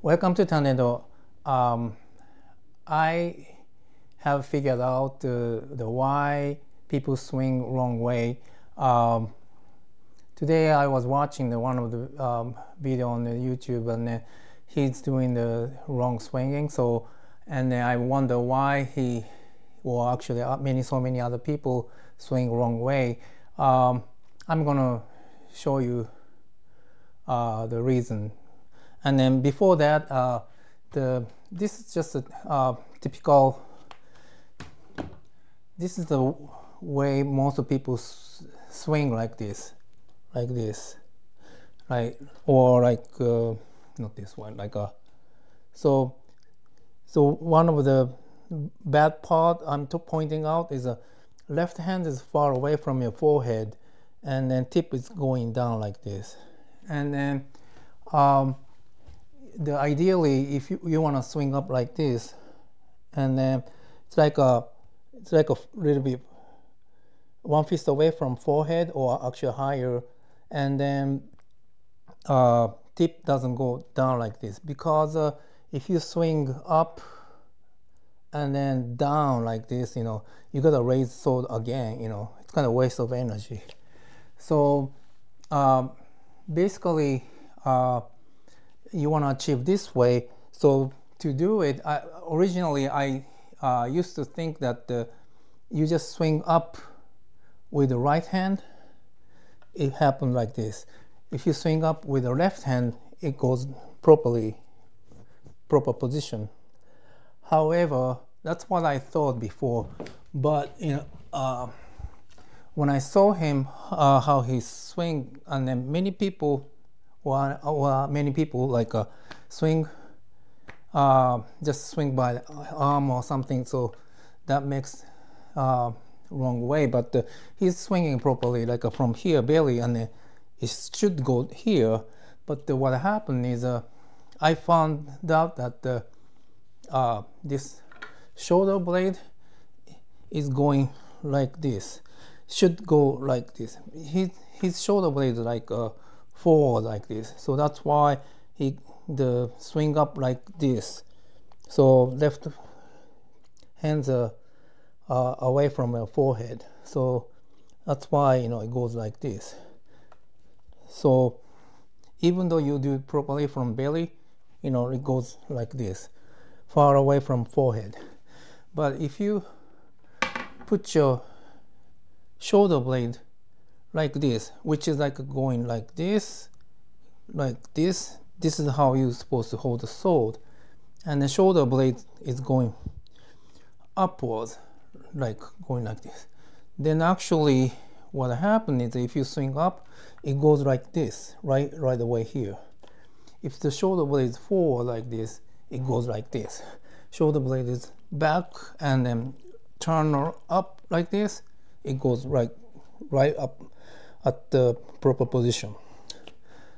Welcome to Tandendo. I have figured out the why people swing wrong way. Today I was watching one of the video on the YouTube, and he's doing the wrong swinging. So, and I wonder why he, or actually so many other people swing wrong way. I'm gonna show you the reason. And then before that, this is just a typical. This is the way most of people swing, like this, right? Or like not this one, like a. So one of the bad part I'm pointing out is a left hand is far away from your forehead, and then tip is going down like this, and then. Ideally, if you want to swing up like this, and then it's like a little bit 1 fist away from forehead, or actually higher, and then tip doesn't go down like this, because if you swing up and then down like this, you gotta raise sword again. It's kind of waste of energy. So basically. You want to achieve this way. So to do it, originally I used to think that you just swing up with the right hand, it happened like this. If you swing up with the left hand, it goes proper position. However, that's what I thought before, but when I saw him how he swing, and then many people like swing, just swing by the arm or something, so that makes wrong way. But he's swinging properly, like from here belly, and it should go here. But what happened is I found out that this shoulder blade is going like this, should go like this. His shoulder blade is like forward like this, so that's why the swing up like this. So left hands are away from your forehead, so that's why it goes like this. So even though you do it properly from belly, it goes like this, far away from forehead. But if you put your shoulder blade like this, which is like going like this, this is how you're supposed to hold the sword, and the shoulder blade is going upwards, going like this, then actually what happened is if you swing up, it goes like this, right away here. If the shoulder blade is forward like this, it goes like this. Shoulder blade is back and then turn up like this, it goes right up at the proper position.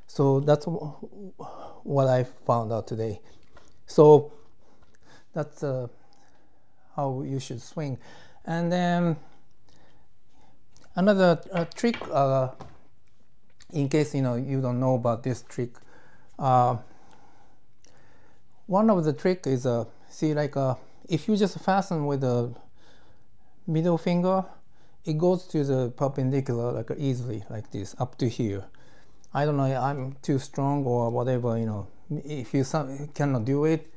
So that's what I found out today. So that's how you should swing. And then another trick, in case you don't know about this trick, one of the trick is if you just fasten with the middle finger, it goes to the perpendicular easily, like this, up to here. I don't know, I'm too strong or whatever, if you cannot do it,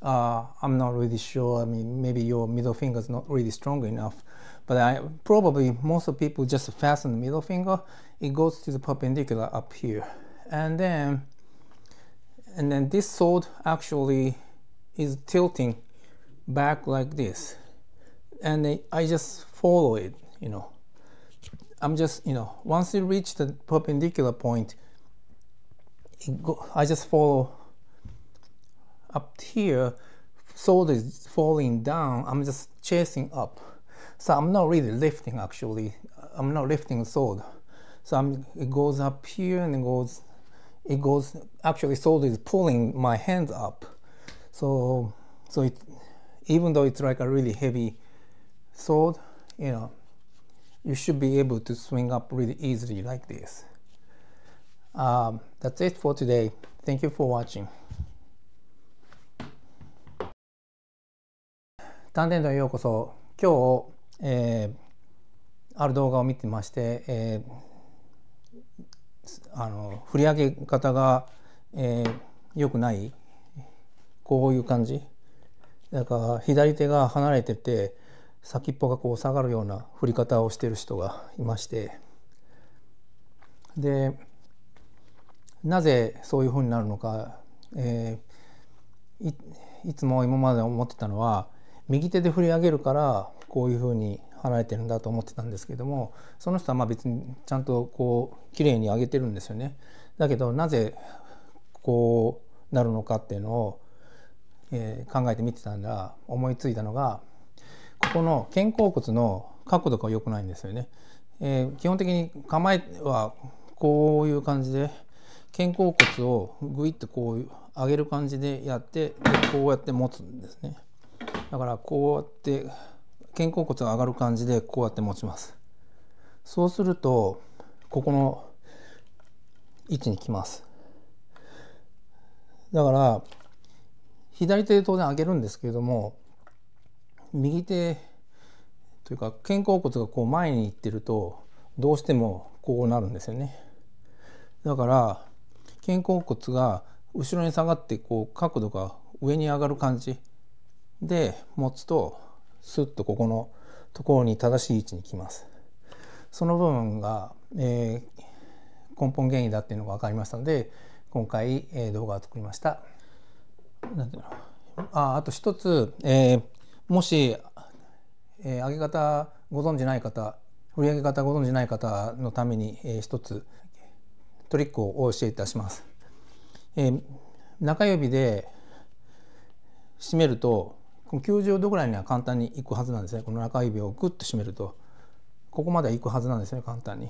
I'm not really sure. I mean, maybe your middle finger is not really strong enough, but probably most of people just fasten the middle finger, it goes to the perpendicular up here. And then this sword actually is tilting back like this, and I just follow it. I'm just, once you reach the perpendicular point, I just follow up here, sword is falling down, I'm just chasing up. So I'm not really lifting, actually. I'm not lifting the sword. So it goes up here, and it goes, actually sword is pulling my hands up. So it, even though it's like a really heavy sword, you should be able to swing up really easily like this. That's it for today. Thank you for watching. Tandendoへようこそ。今日、ある動画を見てまして、振り上げ方が、良くない、こういう感じだから左手が離れてて先っぽがこう下がるような振り方をしている人がいまして、でなぜそういうふうになるのか、いつも今まで思ってたのは、右手で振り上げるからこういうふうに離れてるんだと思ってたんですけども、その人はまあ別にちゃんとこう綺麗に上げてるんですよね。だけどなぜこうなるのかっていうのを、考えてみてたら、思いついたのが、ここの肩甲骨の角度が良くないんですよね。基本的に構えはこういう感じで肩甲骨をグイッとこう上げる感じでやって、こうやって持つんですね。だからこうやって肩甲骨が上がる感じでこうやって持ちます。そうするとここの位置に来ます。だから左手で当然上げるんですけれども、右手というか肩甲骨がこう前に行ってるとどうしてもこうなるんですよね。だから肩甲骨が後ろに下がってこう角度が上に上がる感じで持つと、スッとここのところに正しい位置に来ます。その部分が、根本原因だっていうのが分かりましたので、今回、動画を作りました。なんていうの、あと一つ、もし、上げ方ご存じない方、振り上げ方ご存じない方のために、一つトリックをお教えいたします。中指で締めると90度ぐらいには簡単にいくはずなんですね。この中指をグッと締めるとここまではいくはずなんですね。簡単に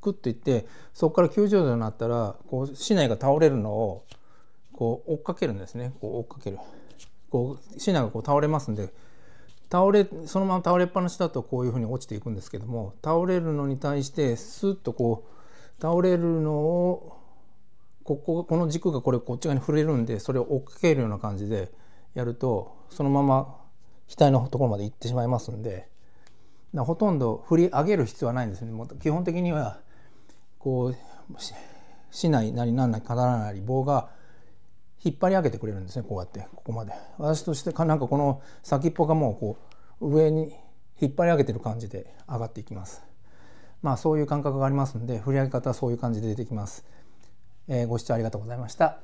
グッといって、そこから90度になったらこう竹刀が倒れるのをこう追っかけるんですね。こう追っかける、こう竹刀がこう倒れますんで、そのまま倒れっぱなしだとこういうふうに落ちていくんですけども、倒れるのに対してスッとこう倒れるのをこの軸がこっち側に触れるんで、それを追っかけるような感じでやるとそのまま額のところまで行ってしまいますんで、ほとんど振り上げる必要はないんですね。もう基本的にはこう竹刀なりなんなり刀なり棒が引っ張り上げてくれるんですね。こうやってここまで、私としてなんかこの先っぽがもうこう上に引っ張り上げてる感じで上がっていきます。まあそういう感覚がありますんで、振り上げ方はそういう感じで出てきます。ご視聴ありがとうございました。